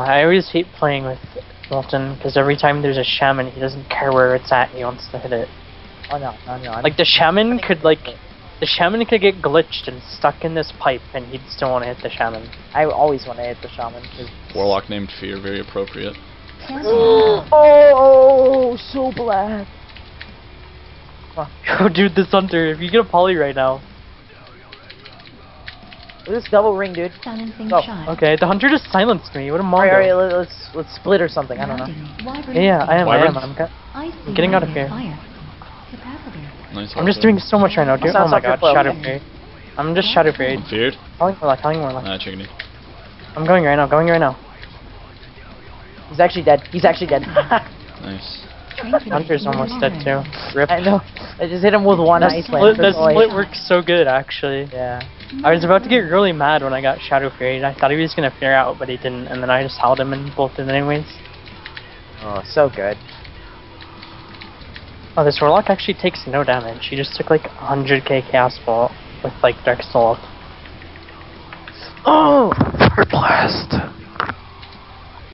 I always hate playing with Molten, because every time there's a shaman, he doesn't care where it's at, he wants to hit it. Oh no, no, no. Like, the shaman could get glitched and stuck in this pipe, and he'd still want to hit the shaman. I always want to hit the shaman. Warlock named Fear, very appropriate. Oh, so black. Yo, dude, this hunter, if you get a poly right now. This double ring, dude. Oh, okay, the hunter just silenced me. What a mongo. Alright, let's split or something. I don't know. Yeah, I am. I'm getting out of here. Nice. I'm just doing so much right now, dude. Oh my god, Shadowfairy. I'm just Shadowfairy. Dude. Calling Warlock. Nah, chickeny. I'm going right now, He's actually dead. Nice. Hunter's almost dead too. Rip. I know. I just hit him with one ice land. That split works so good, actually. Yeah. I was about to get really mad when I got Shadow Fairy. I thought he was gonna Fear Out, but he didn't, and then I just held him and bolted anyways. Oh, so good. Oh, this Warlock actually takes no damage. He just took like 100k Chaos Bolt with like Dark Soul.